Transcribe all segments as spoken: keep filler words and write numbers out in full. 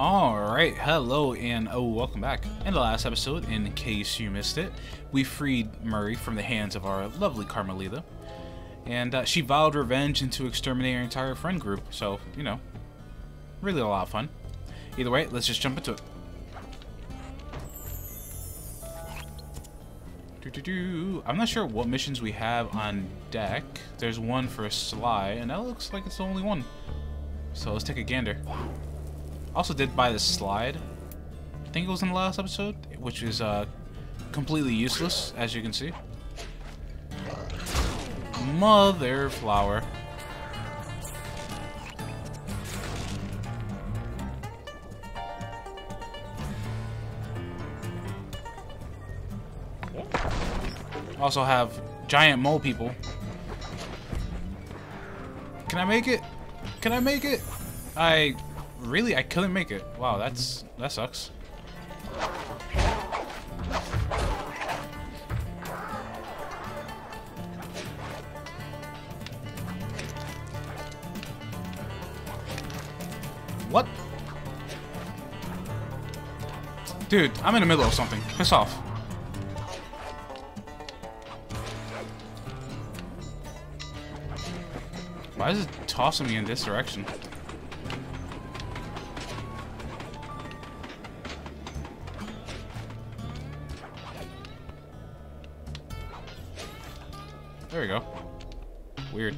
Alright, hello and oh, welcome back. In the last episode, in case you missed it, we freed Murray from the hands of our lovely Carmelita. And uh, she vowed revenge and to exterminate her entire friend group, so, you know, really a lot of fun. Either way, let's just jump into it. Doo-doo-doo. I'm not sure what missions we have on deck. There's one for Sly, and that looks like it's the only one. So let's take a gander. Also did buy this slide, I think it was in the last episode, which is uh, completely useless, as you can see. Mother flower. Also have giant mole people. Can I make it? Can I make it? I... Really? I couldn't make it. Wow, that's that sucks. What? Dude, I'm in the middle of something. Piss off. Why is it tossing me in this direction? There we go. Weird.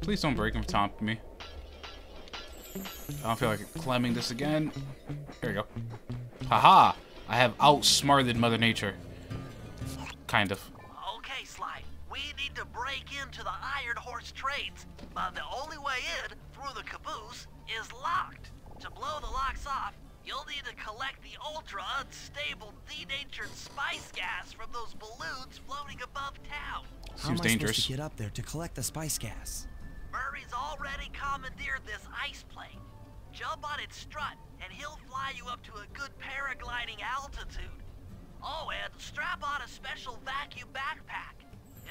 Please don't break them top me. I don't feel like climbing this again. There we go. Haha! I have outsmarted Mother Nature. Kind of. Okay, Sly. We need to break into the Iron Horse trades, but the only way in through the caboose is locked. To blow the locks off, you'll need to collect the ultra-unstable, denatured spice gas from those balloons floating above town. Seems dangerous. How am I supposed to get up there to collect the spice gas? Murray's already commandeered this ice plane. Jump on its strut, and he'll fly you up to a good paragliding altitude. Oh, and strap on a special vacuum backpack.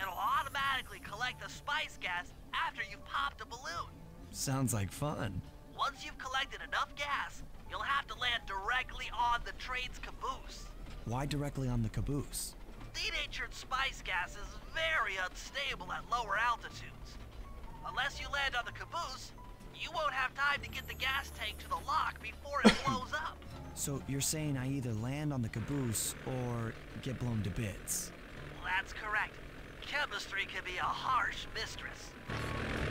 It'll automatically collect the spice gas after you've popped a balloon. Sounds like fun. Once you've collected enough gas, you'll have to land directly on the train's caboose. Why directly on the caboose? Denatured spice gas is very unstable at lower altitudes. Unless you land on the caboose, you won't have time to get the gas tank to the lock before it blows up. So you're saying I either land on the caboose or get blown to bits? That's correct. Chemistry can be a harsh mistress.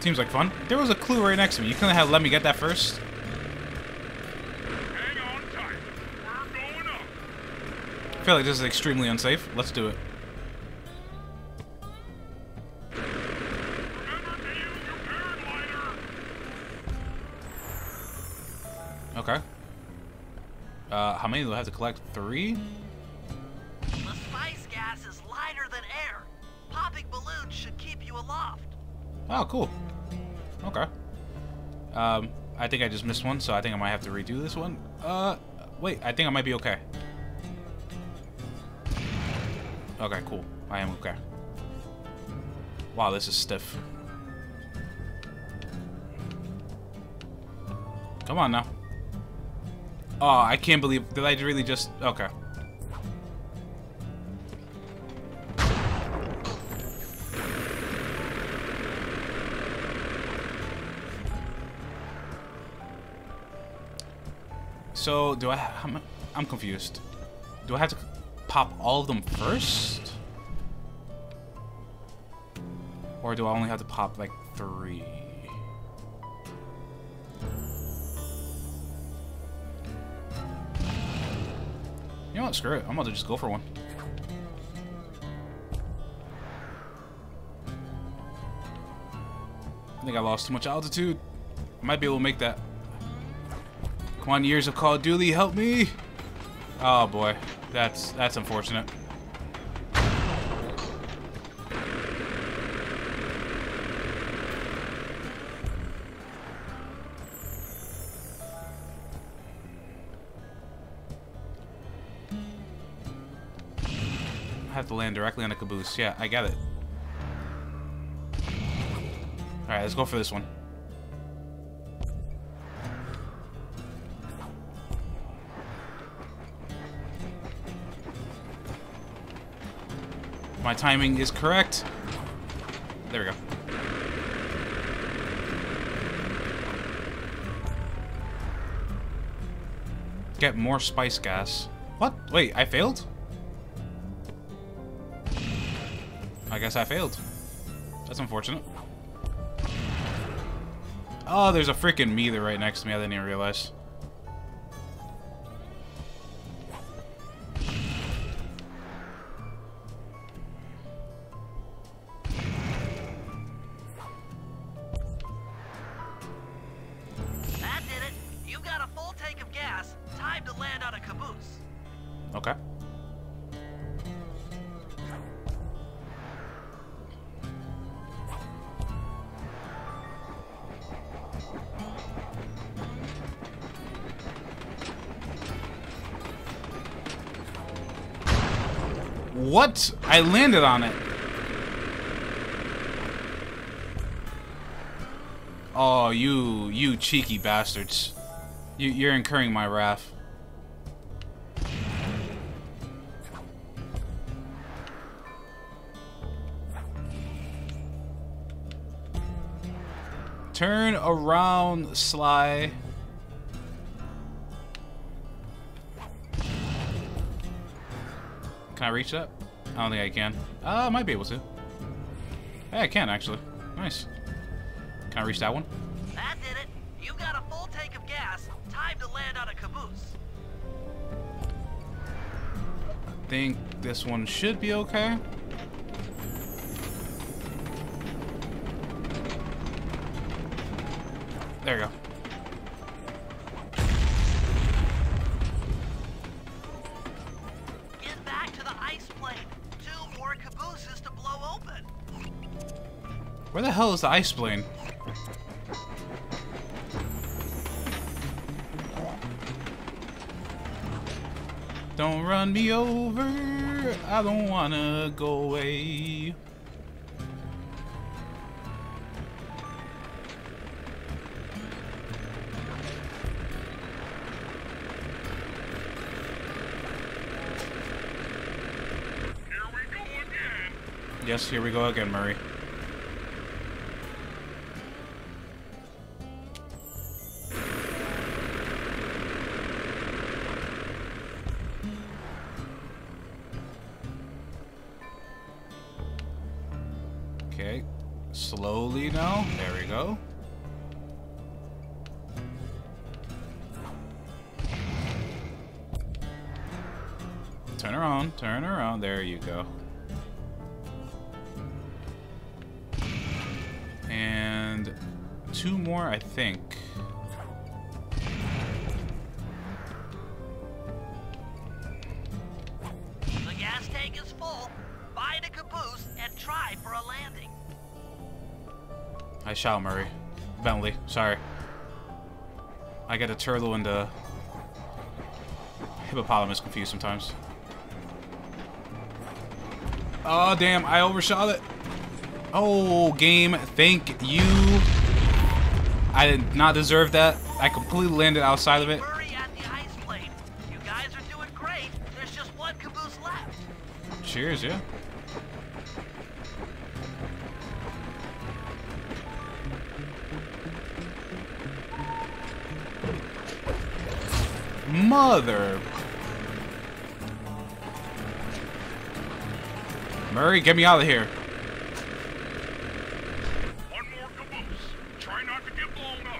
Seems like fun. There was a clue right next to me. You couldn't have let me get that first? I feel like this is extremely unsafe. Let's do it. Remember to use your paraglider. Okay. Uh, how many do I have to collect? Three? The spice gas is lighter than air. Popping balloons should keep you aloft. Oh, cool. Okay. Um, I think I just missed one, so I think I might have to redo this one. Uh, wait, I think I might be okay. Okay, cool. I am okay. Wow, this is stiff. Come on now. Oh, I can't believe... Did I really just... Okay. So, do I... I'm, I'm confused. Do I have to... pop all of them first? Or do I only have to pop like three? You know what? Screw it. I'm about to just go for one. I think I lost too much altitude. I might be able to make that. Come on, years of Call of Duty, help me! Oh boy. That's that's unfortunate. I have to land directly on the caboose. Yeah, I got it. All right, Alright, let's go for this one. My timing is correct. There we go. Get more spice gas. What? Wait, I failed? I guess I failed. That's unfortunate. Oh, there's a freaking meter right next to me. I didn't even realize. What? I landed on it. Oh, you, you cheeky bastards. You, you're incurring my wrath. Turn around, Sly. Can I reach that? I don't think I can. Uh, I might be able to. Hey, I can actually. Nice. Can I reach that one? That did it. You got a full tank of gas. Time to land on a caboose. I think this one should be okay. There you go. Where the hell is the ice plane? Don't run me over. I don't wanna go away. Here we go again. Yes, here we go again, Murray. Okay, slowly now. There we go. Turn around, turn around. There you go. And two more, I think. The gas tank is full. Find a caboose and try for a landing. I shall, Murray. Bentley, sorry. I get a turtle and a hippopotamus confused sometimes. Oh, damn, I overshot it. Oh, game, thank you. I did not deserve that. I completely landed outside of it. Murray at the ice plane. You guys are doing great. There's just one caboose left. Cheers, yeah. Mother. Murray, get me out of here. One more caboose. Try not to get blown up.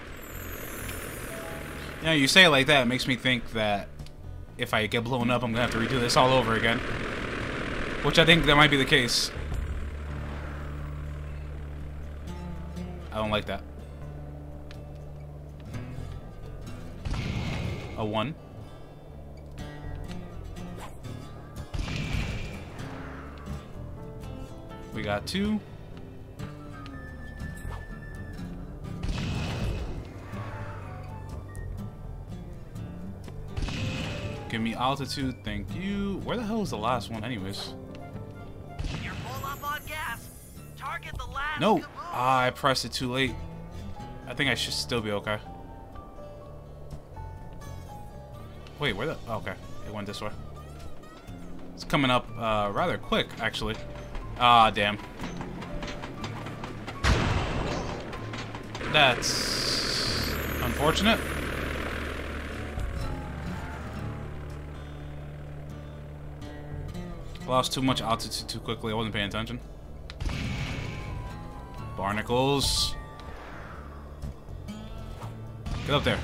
You know, you say it like that, it makes me think that if I get blown up, I'm gonna have to redo this all over again. Which I think that might be the case. I don't like that. A one. We got two. Give me altitude, thank you. Where the hell was the last one anyways? You're full up on gas. Target the last. No. Ah, I pressed it too late. I think I should still be okay. Wait, where the... Oh, okay. It went this way. It's coming up uh, rather quick, actually. Ah, damn. That's... unfortunate. Lost too much altitude too quickly. I wasn't paying attention. Barnacles. Get up there.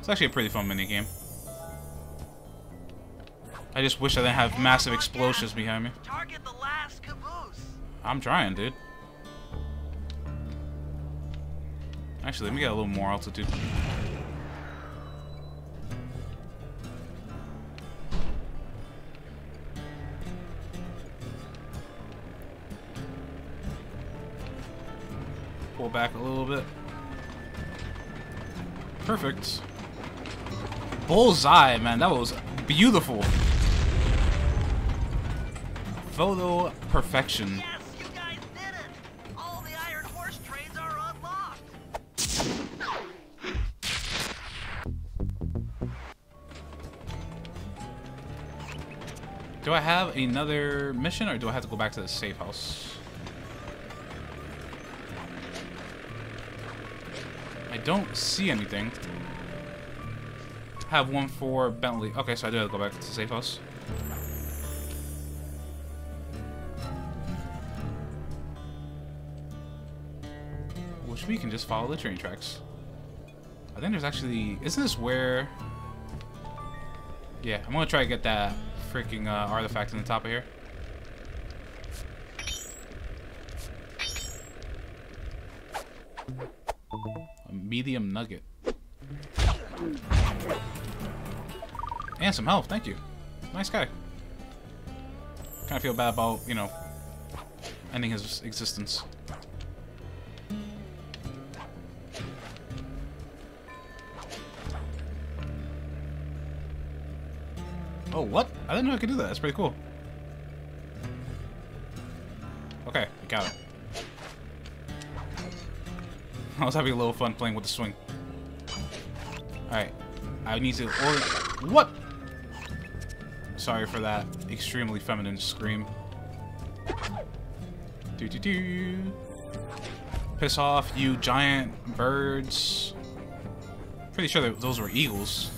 It's actually a pretty fun minigame. I just wish I didn't have massive explosions behind me. Target the last caboose. I'm trying, dude. Actually, let me get a little more altitude. Pull back a little bit. Perfect. Bullseye, man. That was beautiful. Photo perfection. Yes, you guys did it. All the Iron Horse trains are unlocked. Do I have another mission, or do I have to go back to the safe house? I don't see anything. I have one for Bentley. Okay, so I do have to go back to the safe house. Which we can just follow the train tracks. I think there's actually... Isn't this where... Yeah, I'm gonna try to get that freaking uh, artifact in the top of here. A medium nugget. And some health, thank you. Nice guy. Kind of feel bad about, you know, ending his existence. Oh, what? I didn't know I could do that. That's pretty cool. Okay, we got it. I was having a little fun playing with the swing. Alright. I need to order... What? Sorry for that extremely feminine scream. Do do do. Piss off, you giant birds. Pretty sure that those were eagles.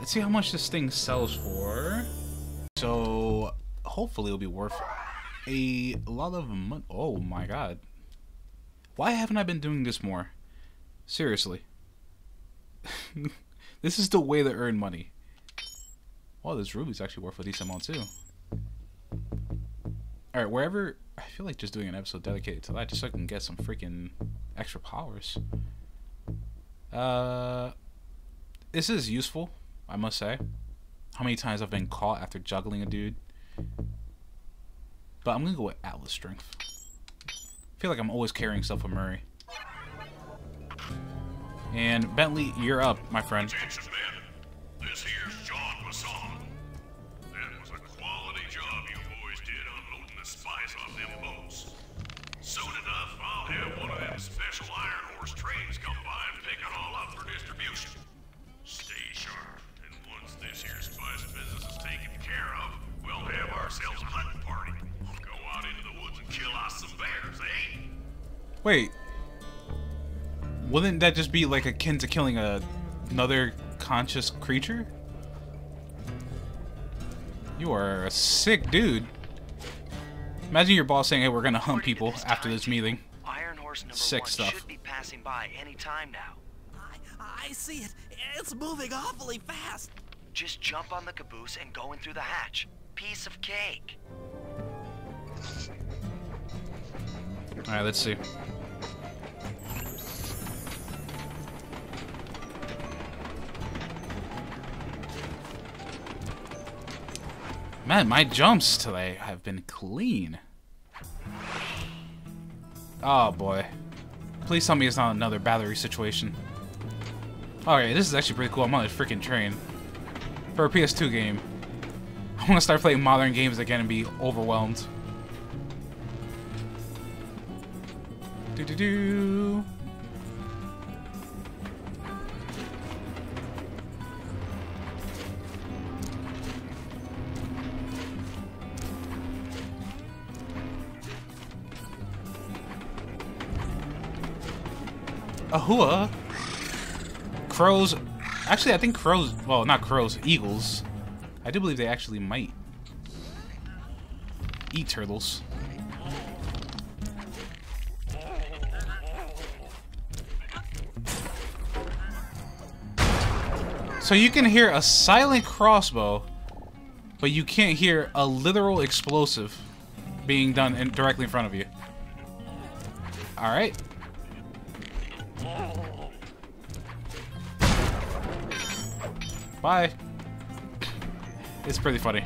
Let's see how much this thing sells for. So hopefully it'll be worth a lot of money. Oh my god. Why haven't I been doing this more? Seriously. This is the way to earn money. Oh, this ruby's actually worth a decent amount too. Alright, wherever... I feel like just doing an episode dedicated to that just so I can get some freaking extra powers. Uh, this is useful. I must say, how many times I've been caught after juggling a dude. But I'm gonna go with Atlas Strength. I feel like I'm always carrying stuff with Murray. And Bentley, you're up, my friend. Attention, man. This here's John Masson. That was a quality job you boys did unloading the spice off them boats. Soon enough, I'll have one of them special Iron Horse trains come by and pick it all up for distribution. Stay sharp. This here spice business is taken care of, we'll have ourselves a hunting party. Go out into the woods and kill us some bears, eh? Wait. Wouldn't that just be like akin to killing a, another conscious creature? You are a sick dude. Imagine your boss saying, hey, we're gonna hunt people after this meeting. Iron Horse number sick one stuff. Should be passing by any time now. I, I see it. It's moving awfully fast. Just jump on the caboose and go in through the hatch. Piece of cake. Alright, let's see. Man, my jumps today have been clean. Oh boy. Please tell me it's not another battery situation. Alright, this is actually pretty cool. I'm on a freaking train. For a P S two game. I want to start playing modern games again and be overwhelmed. Do do do. Ahua. Crows. Actually, I think crows. Well, not crows. Eagles. I do believe they actually might eat turtles. So you can hear a silent crossbow, but you can't hear a literal explosive being done in, directly in front of you. All right. Bye. It's pretty funny.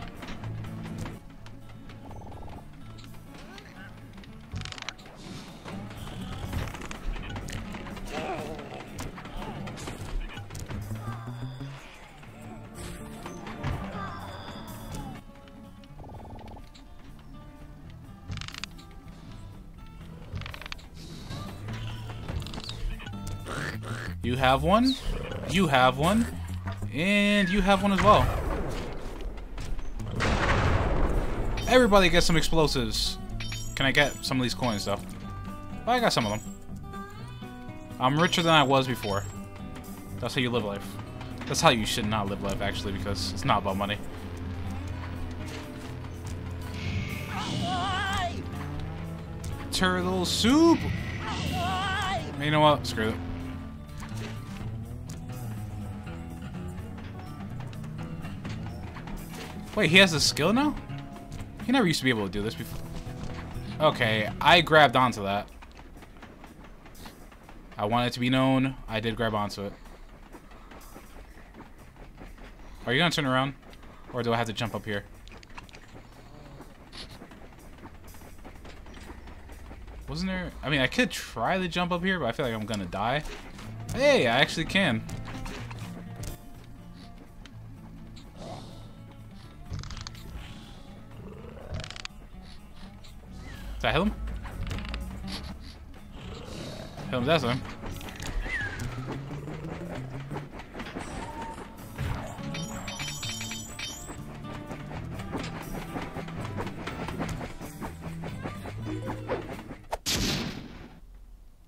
You have one, you have one, and you have one as well. Everybody gets some explosives. Can I get some of these coins, though? But I got some of them. I'm richer than I was before. That's how you live life. That's how you should not live life, actually, because it's not about money. Turtle soup! You know what? Screw it. Wait, he has a skill now? He never used to be able to do this before. Okay, I grabbed onto that. I want it to be known. I did grab onto it. Are you gonna turn around? Or do I have to jump up here? Wasn't there... I mean, I could try to jump up here, but I feel like I'm gonna die. Hey, I actually can. Did I hit him? Hit him, that's him.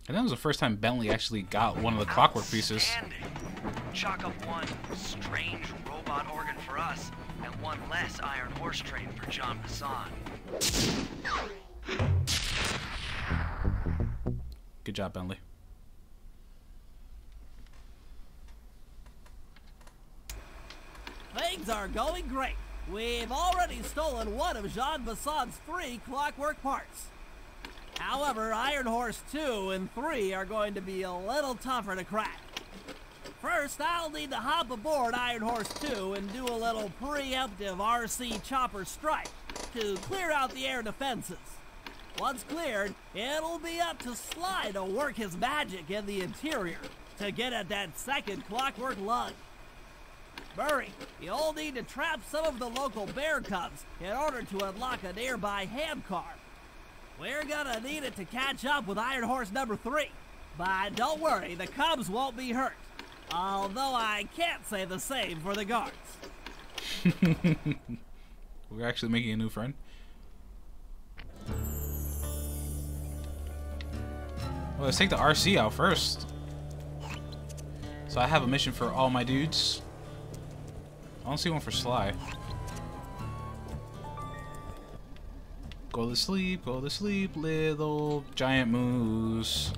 And that was the first time Bentley actually got one of the clockwork pieces. Chalk up one strange robot organ for us, and one less Iron Horse train for John Passan. Good job, Bentley. Things are going great. We've already stolen one of Jean Bassan's three clockwork parts. However, Iron Horse two and three are going to be a little tougher to crack. First, I'll need to hop aboard Iron Horse two and do a little preemptive R C chopper strike to clear out the air defenses. Once cleared, it'll be up to Sly to work his magic in the interior to get at that second clockwork lug. Murray, you'll need to trap some of the local bear cubs in order to unlock a nearby ham car. We're gonna need it to catch up with Iron Horse number three, but don't worry, the cubs won't be hurt. Although I can't say the same for the guards. We're actually making a new friend. Well, let's take the R C out first. So I have a mission for all my dudes. I don't see one for Sly. Go to sleep, go to sleep, little giant moose.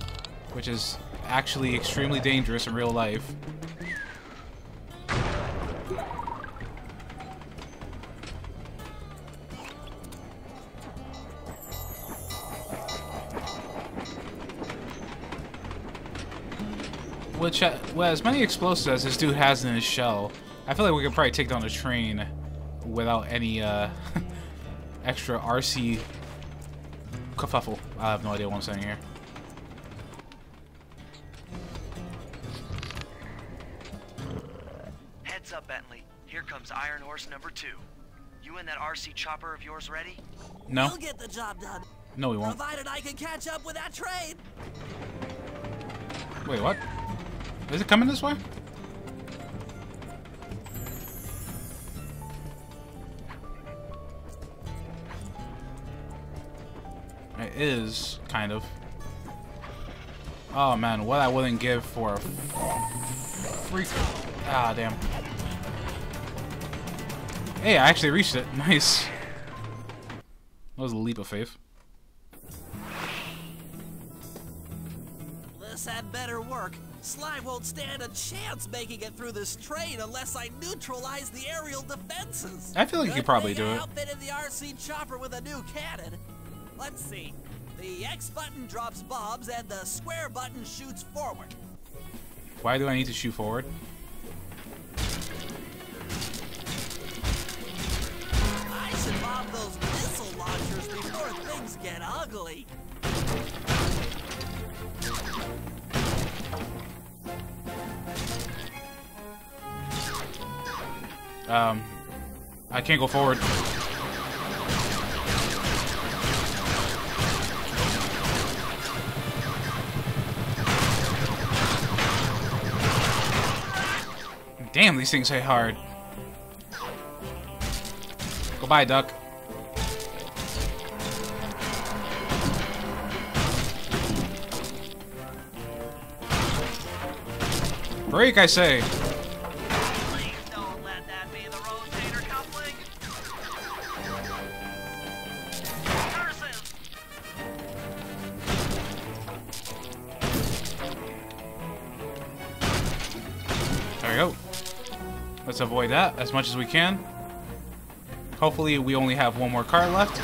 Which is actually extremely dangerous in real life. which uh, well, as many explosives as this dude has in his shell, I feel like we could probably take down a train without any uh, extra R C kerfuffle. I have no idea what I'm saying here. Heads up, Bentley. Here comes Iron Horse number two. You and that R C chopper of yours ready? No. We'll get the job done. No, we won't. Provided I can catch up with that train. Wait, what? Is it coming this way? It is, kind of. Oh man, what I wouldn't give for a freak. Ah, damn. Hey, I actually reached it. Nice. That was a leap of faith. This had better work. Sly won't stand a chance making it through this train unless I neutralize the aerial defenses. I feel like you could probably do it. Outfitted the R C chopper with a new cannon. Let's see. The X button drops bombs and the square button shoots forward. Why do I need to shoot forward? Those missile launchers before things get ugly. Um, I can't go forward. Damn, these things hit hard. Goodbye, duck. Break, I say. Please don't let that be the rotator coupling. Curses. There we go. Let's avoid that as much as we can. Hopefully, we only have one more car left.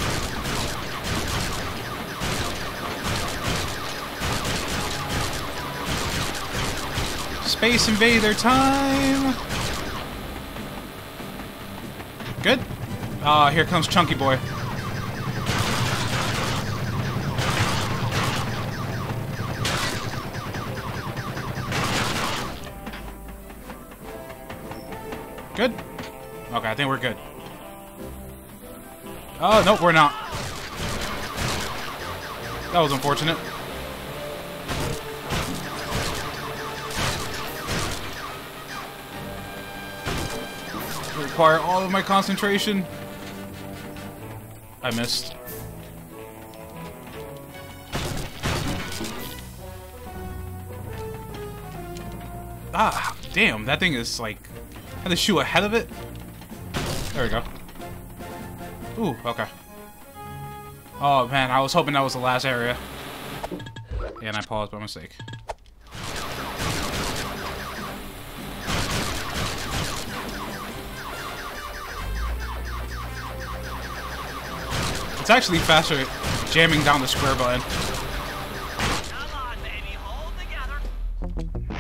Space Invader time! Good. Ah, uh, here comes Chunky Boy. Good. Okay, I think we're good. Oh, nope, we're not. That was unfortunate. Require all of my concentration. I missed. Ah, damn, that thing is like, I had to shoot ahead of it. There we go. Ooh, okay. Oh man, I was hoping that was the last area. And I paused by mistake. It's actually faster jamming down the square button. Come on, baby, hold together.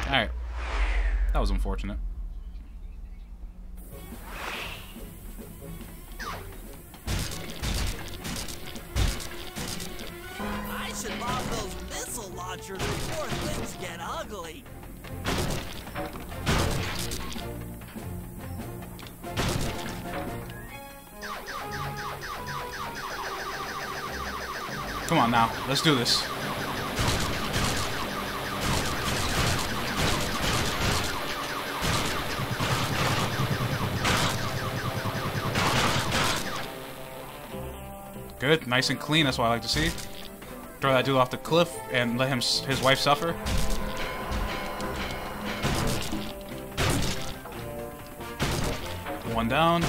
Alright. That was unfortunate. I should lob those missile launchers before things get ugly. Come on now, let's do this. Good, nice and clean, that's what I like to see. Throw that dude off the cliff and let him, his wife suffer. One down.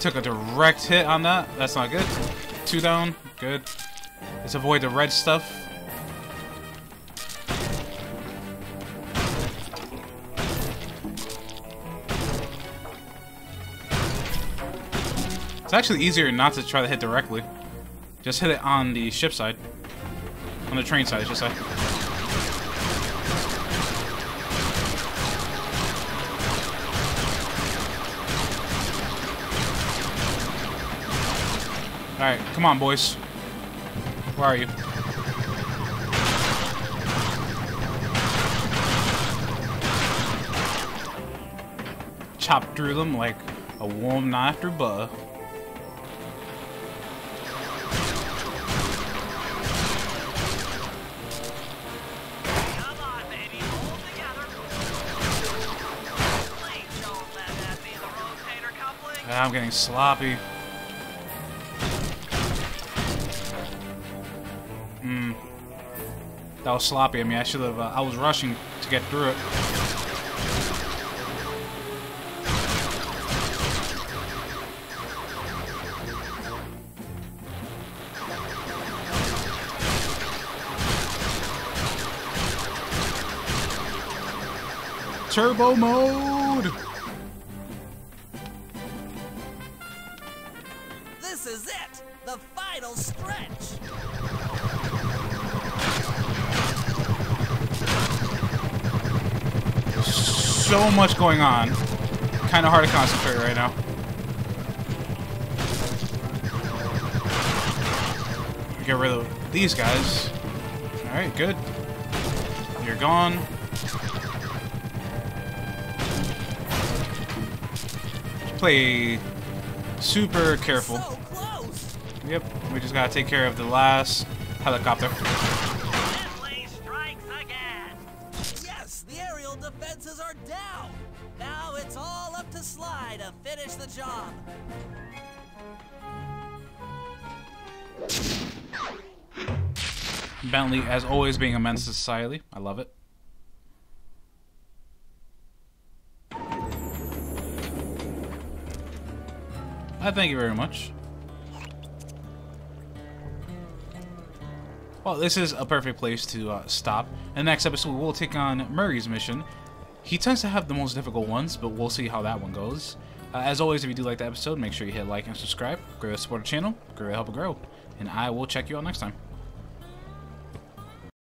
Took a direct hit on that, that's not good. Two down. Good. Let's avoid the red stuff. It's actually easier not to try to hit directly. Just hit it on the ship side. On the train side, I should say. Alright, come on, boys. Where are you? Chop through them like a warm knife through butter. I'm getting sloppy. Mm. That was sloppy. I mean, I should have. Uh, I was rushing to get through it. Turbo mode. This is it, the final stretch. So much going on. Kind of hard to concentrate right now. Get rid of these guys. Alright, good. You're gone. Play super careful. So close. Yep, we just gotta take care of the last helicopter. Bentley strikes again. Yes, the aerial defenses are down. Now it's all up to Sly to finish the job. Bentley, as always, being a menace to society. I love it. I thank you very much. Well, this is a perfect place to uh, stop. In the next episode, we'll take on Murray's mission. He tends to have the most difficult ones, but we'll see how that one goes. Uh, as always, if you do like the episode, make sure you hit like and subscribe. Great way to support the channel, great way to help it grow. And I will check you out next time.